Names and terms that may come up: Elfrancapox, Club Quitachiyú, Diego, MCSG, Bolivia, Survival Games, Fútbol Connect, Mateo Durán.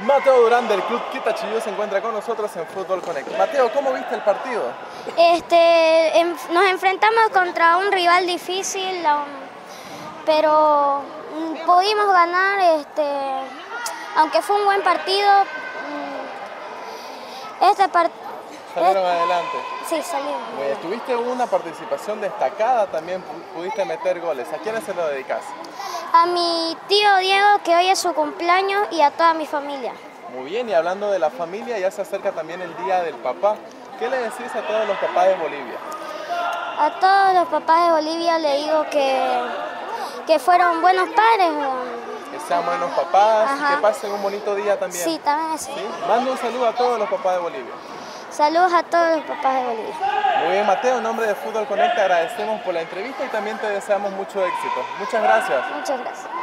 Mateo Durán del Club Quitachiyú se encuentra con nosotros en Fútbol Connect. Mateo, ¿cómo viste el partido? Nos enfrentamos contra un rival difícil, pero pudimos ganar, aunque fue un buen partido. Salieron adelante. Sí, salimos. Tuviste una participación destacada, también pudiste meter goles. ¿A quiénes se lo dedicas? A mi tío Diego, que hoy es su cumpleaños, y a toda mi familia. Muy bien, y hablando de la familia, ya se acerca también el Día del Papá. ¿Qué le decís a todos los papás de Bolivia? A todos los papás de Bolivia le digo que fueron buenos padres. Que sean buenos papás. Ajá. Y que pasen un bonito día también. Sí, también así. ¿Sí? Mando un saludo a todos los papás de Bolivia. Saludos a todos los papás de Bolivia. Muy bien, Mateo, en nombre de Fútbol Connect agradecemos por la entrevista y también te deseamos mucho éxito. Muchas gracias. Muchas gracias.